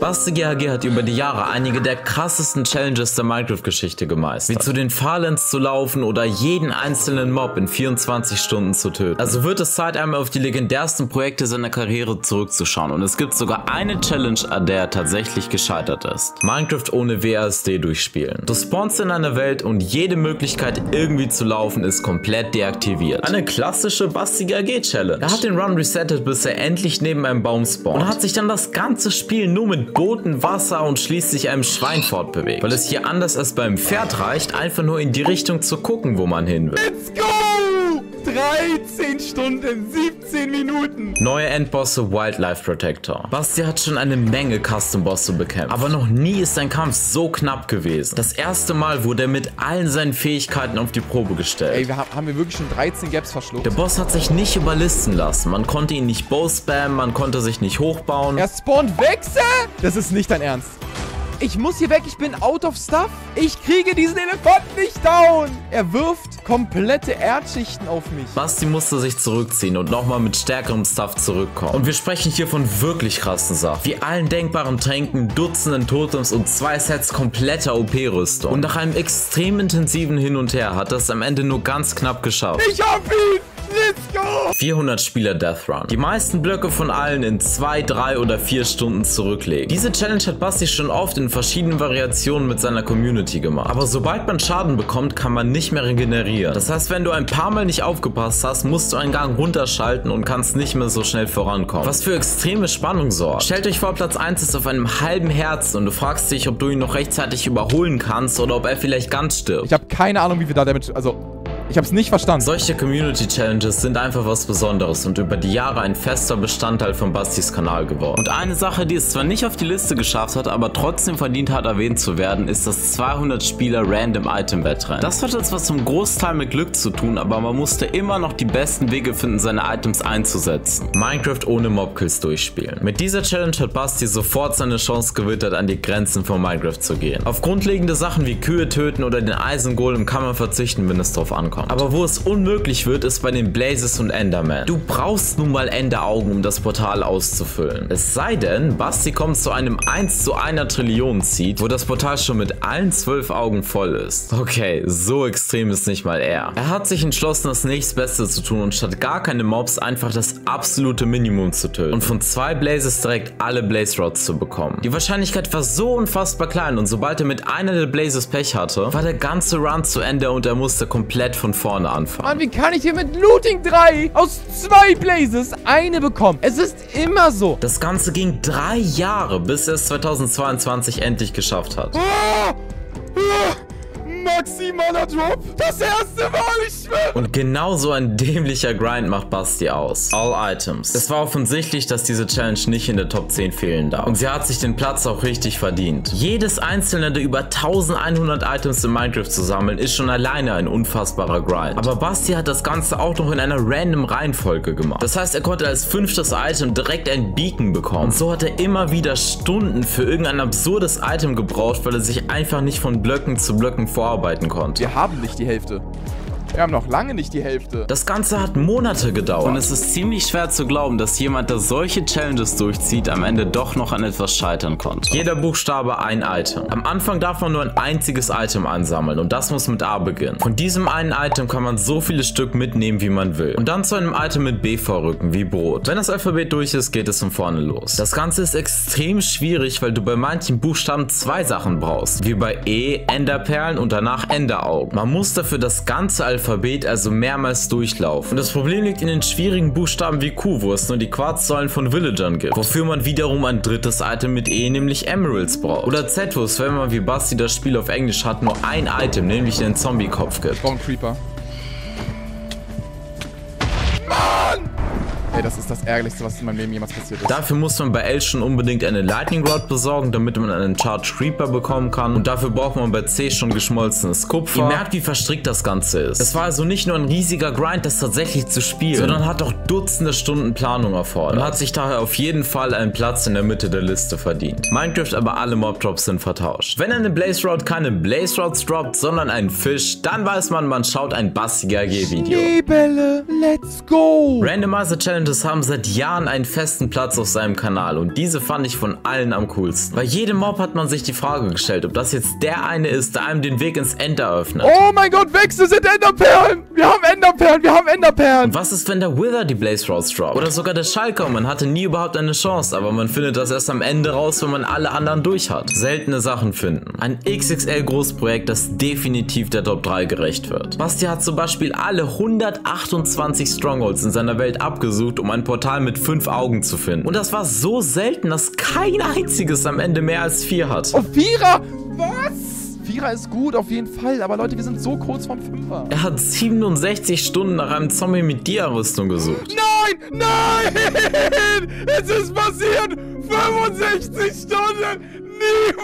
BastiGHG hat über die Jahre einige der krassesten Challenges der Minecraft-Geschichte gemeistert. Wie zu den Farlands zu laufen oder jeden einzelnen Mob in 24 Stunden zu töten. Also wird es Zeit, einmal auf die legendärsten Projekte seiner Karriere zurückzuschauen. Und es gibt sogar eine Challenge, an der er tatsächlich gescheitert ist. Minecraft ohne WASD durchspielen. Du spawnst in einer Welt und jede Möglichkeit irgendwie zu laufen ist komplett deaktiviert. Eine klassische BastiGHG-Challenge. Er hat den Run resettet, bis er endlich neben einem Baum spawnt. Und hat sich dann das ganze Spiel nur mit Booten, Wasser und schließlich einem Schwein fortbewegt, weil es hier anders als beim Pferd reicht, einfach nur in die Richtung zu gucken, wo man hin will. Let's go! 13 Stunden, 17 Minuten. Neue Endbosse Wildlife Protector. Basti hat schon eine Menge Custom-Bosse bekämpft, aber noch nie ist sein Kampf so knapp gewesen. Das erste Mal wurde er mit allen seinen Fähigkeiten auf die Probe gestellt. Ey, haben wir wirklich schon 13 Gaps verschluckt? Der Boss hat sich nicht überlisten lassen. Man konnte ihn nicht bow-spammen, man konnte sich nicht hochbauen. Er spawnt Wechsel? Das ist nicht dein Ernst. Ich muss hier weg, ich bin out of stuff. Ich kriege diesen Elefanten nicht down. Er wirft komplette Erdschichten auf mich. Basti musste sich zurückziehen und nochmal mit stärkerem Stuff zurückkommen. Und wir sprechen hier von wirklich krassen Sachen. Wie allen denkbaren Tränken, Dutzenden Totems und 2 Sets kompletter OP-Rüstung. Und nach einem extrem intensiven Hin und Her hat er es am Ende nur ganz knapp geschafft. Ich hab ihn! Let's go! 400 Spieler Death Run. Die meisten Blöcke von allen in 2, 3 oder 4 Stunden zurücklegen. Diese Challenge hat Basti schon oft in verschiedenen Variationen mit seiner Community gemacht. Aber sobald man Schaden bekommt, kann man nicht mehr regenerieren. Das heißt, wenn du ein paar Mal nicht aufgepasst hast, musst du einen Gang runterschalten und kannst nicht mehr so schnell vorankommen. Was für extreme Spannung sorgt. Stellt euch vor, Platz 1 ist auf einem halben Herzen und du fragst dich, ob du ihn noch rechtzeitig überholen kannst oder ob er vielleicht ganz stirbt. Ich habe keine Ahnung, wie wir da damit... Also... Ich hab's nicht verstanden. Solche Community-Challenges sind einfach was Besonderes und über die Jahre ein fester Bestandteil von Bastis Kanal geworden. Und eine Sache, die es zwar nicht auf die Liste geschafft hat, aber trotzdem verdient hat, erwähnt zu werden, ist das 200-Spieler-Random-Item-Wettrennen. Das hat jetzt was zum Großteil mit Glück zu tun, aber man musste immer noch die besten Wege finden, seine Items einzusetzen. Minecraft ohne Mobkills durchspielen. Mit dieser Challenge hat Basti sofort seine Chance gewittert, an die Grenzen von Minecraft zu gehen. Auf grundlegende Sachen wie Kühe töten oder den Eisengolem kann man verzichten, wenn es drauf ankommt. Aber wo es unmöglich wird, ist bei den Blazes und Enderman. Du brauchst nun mal Enderaugen, um das Portal auszufüllen. Es sei denn, Basti kommt zu einem 1:1 Trillion Seed, wo das Portal schon mit allen 12 Augen voll ist. Okay, so extrem ist nicht mal er. Er hat sich entschlossen, das nächstbeste zu tun und statt gar keine Mobs einfach das absolute Minimum zu töten. Und von 2 Blazes direkt alle Blaze Rods zu bekommen. Die Wahrscheinlichkeit war so unfassbar klein und sobald er mit einer der Blazes Pech hatte, war der ganze Run zu Ende und er musste komplett von vorne anfangen. Mann, wie kann ich hier mit Looting 3 aus 2 Blazes eine bekommen? Es ist immer so. Das Ganze ging 3 Jahre, bis er es 2022 endlich geschafft hat. Ah! Ah! Maximaler Drop. Das erste Mal, ich schwöre. Und genau so ein dämlicher Grind macht Basti aus. All Items. Es war offensichtlich, dass diese Challenge nicht in der Top 10 fehlen darf. Und sie hat sich den Platz auch richtig verdient. Jedes einzelne der über 1100 Items in Minecraft zu sammeln, ist schon alleine ein unfassbarer Grind. Aber Basti hat das Ganze auch noch in einer random Reihenfolge gemacht. Das heißt, er konnte als 5. Item direkt ein Beacon bekommen. Und so hat er immer wieder Stunden für irgendein absurdes Item gebraucht, weil er sich einfach nicht von Blöcken zu Blöcken vorarbeiten konnte. Wir haben nicht die Hälfte. Wir haben noch lange nicht die Hälfte. Das Ganze hat Monate gedauert. Und es ist ziemlich schwer zu glauben, dass jemand, der solche Challenges durchzieht, am Ende doch noch an etwas scheitern konnte. Jeder Buchstabe ein Item. Am Anfang darf man nur ein einziges Item einsammeln und das muss mit A beginnen. Von diesem einen Item kann man so viele Stück mitnehmen, wie man will. Und dann zu einem Item mit B vorrücken, wie Brot. Wenn das Alphabet durch ist, geht es von vorne los. Das Ganze ist extrem schwierig, weil du bei manchen Buchstaben 2 Sachen brauchst. Wie bei E, Enderperlen und danach Enderaugen. Man muss dafür das ganze Alphabet also mehrmals durchlaufen. Und das Problem liegt in den schwierigen Buchstaben wie Q, wo es nur die Quarzsäulen von Villagern gibt, wofür man wiederum ein 3. Item mit E, nämlich Emeralds, braucht. Oder Z, wo es, wenn man wie Basti das Spiel auf Englisch hat, nur ein Item, nämlich den Zombie-Kopf gibt. Ich brauche einen Creeper. Ey, das ist das Ärgerlichste, was in meinem Leben jemals passiert ist. Dafür muss man bei L schon unbedingt eine Lightning Rod besorgen, damit man einen Charge Creeper bekommen kann. Und dafür braucht man bei C schon geschmolzenes Kupfer. Ihr merkt, wie verstrickt das Ganze ist. Es war also nicht nur ein riesiger Grind, das tatsächlich zu spielen, sondern hat auch Dutzende Stunden Planung erfordert. Und hat sich daher auf jeden Fall einen Platz in der Mitte der Liste verdient. Minecraft aber alle Mob-Drops sind vertauscht. Wenn eine Blaze Rod keine Blaze Rods droppt, sondern einen Fisch, dann weiß man, man schaut ein BastiGHG-Video. Schneebälle, let's go! Randomizer Challenge es haben seit Jahren einen festen Platz auf seinem Kanal und diese fand ich von allen am coolsten. Bei jedem Mob hat man sich die Frage gestellt, ob das jetzt der eine ist, der einem den Weg ins Ender öffnet. Oh mein Gott, Wex, das sind Enderperlen! Wir haben Enderperlen! Und was ist, wenn der Wither die Blaze Rods droppt? Oder sogar der Schalker und man hatte nie überhaupt eine Chance, aber man findet das erst am Ende raus, wenn man alle anderen durch hat. Seltene Sachen finden. Ein XXL Großprojekt, das definitiv der Top 3 gerecht wird. Basti hat zum Beispiel alle 128 Strongholds in seiner Welt abgesucht, um ein Portal mit 5 Augen zu finden. Und das war so selten, dass kein einziges am Ende mehr als 4 hat. Oh, 4er? Was? 4er ist gut, auf jeden Fall, aber Leute, wir sind so kurz vom 5er. Er hat 67 Stunden nach einem Zombie mit Dia-Rüstung gesucht. Nein! Nein! Es ist passiert! 65 Stunden!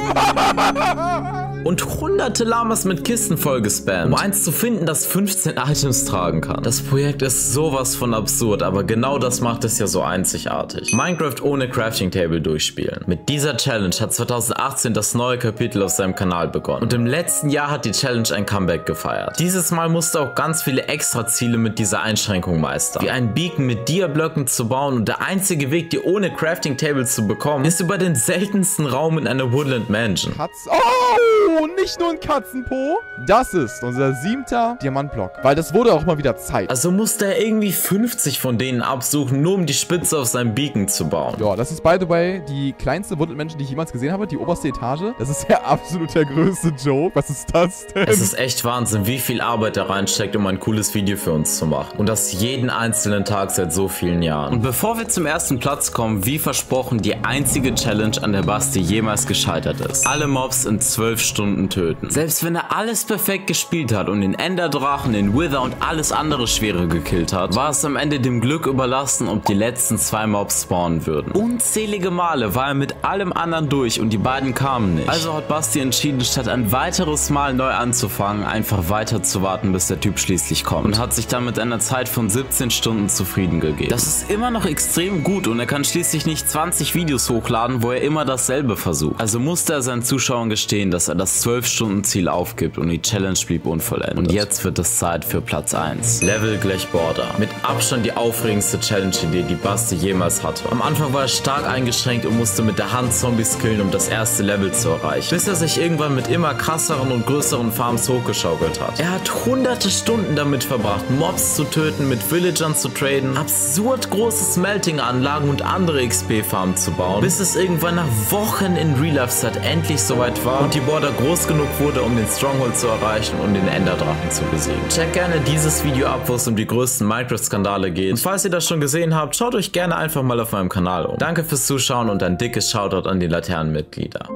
Niemals! Und hunderte Lamas mit Kisten voll gespammt, um eins zu finden, das 15 Items tragen kann. Das Projekt ist sowas von absurd, aber genau das macht es ja so einzigartig. Minecraft ohne Crafting Table durchspielen. Mit dieser Challenge hat 2018 das neue Kapitel auf seinem Kanal begonnen. Und im letzten Jahr hat die Challenge ein Comeback gefeiert. Dieses Mal musste auch ganz viele extra Ziele mit dieser Einschränkung meistern. Wie ein Beacon mit Dia-Blöcken zu bauen, und der einzige Weg, die ohne Crafting Table zu bekommen, ist über den seltensten Raum in einer Woodland Mansion. Und nicht nur ein Katzenpo. Das ist unser 7. Diamantblock. Weil das wurde auch mal wieder Zeit. Also musste er irgendwie 50 von denen absuchen, nur um die Spitze auf seinem Beacon zu bauen. Ja, das ist by the way die kleinste Woodland Mansion, die ich jemals gesehen habe. Die oberste Etage. Das ist ja absolut der größte Joke. Was ist das denn? Es ist echt Wahnsinn, wie viel Arbeit da reinsteckt, um ein cooles Video für uns zu machen. Und das jeden einzelnen Tag seit so vielen Jahren. Und bevor wir zum ersten Platz kommen, wie versprochen, die einzige Challenge, an der Basti jemals gescheitert ist. Alle Mobs in 12 Stunden töten. Selbst wenn er alles perfekt gespielt hat und den Enderdrachen, den Wither und alles andere Schwere gekillt hat, war es am Ende dem Glück überlassen, ob die letzten 2 Mobs spawnen würden. Unzählige Male war er mit allem anderen durch und die beiden kamen nicht. Also hat Basti entschieden, statt ein weiteres Mal neu anzufangen, einfach weiter zu warten, bis der Typ schließlich kommt, und hat sich dann mit einer Zeit von 17 Stunden zufrieden gegeben. Das ist immer noch extrem gut und er kann schließlich nicht 20 Videos hochladen, wo er immer dasselbe versucht. Also musste er seinen Zuschauern gestehen, dass er das 12-Stunden-Ziel aufgibt und die Challenge blieb unvollendet. Und jetzt wird es Zeit für Platz 1. Level gleich Border. Mit Abstand die aufregendste Challenge-Idee, die Basti jemals hatte. Am Anfang war er stark eingeschränkt und musste mit der Hand Zombies killen, um das erste Level zu erreichen. Bis er sich irgendwann mit immer krasseren und größeren Farms hochgeschaukelt hat. Er hat hunderte Stunden damit verbracht, Mobs zu töten, mit Villagern zu traden, absurd große Smelting-Anlagen und andere XP-Farmen zu bauen, bis es irgendwann nach Wochen in Real-Life-Zeit endlich soweit war und die Border groß genug wurde, um den Stronghold zu erreichen und den Enderdrachen zu besiegen. Checkt gerne dieses Video ab, wo es um die größten Minecraft-Skandale geht. Und falls ihr das schon gesehen habt, schaut euch gerne einfach mal auf meinem Kanal um. Danke fürs Zuschauen und ein dickes Shoutout an die Laternenmitglieder.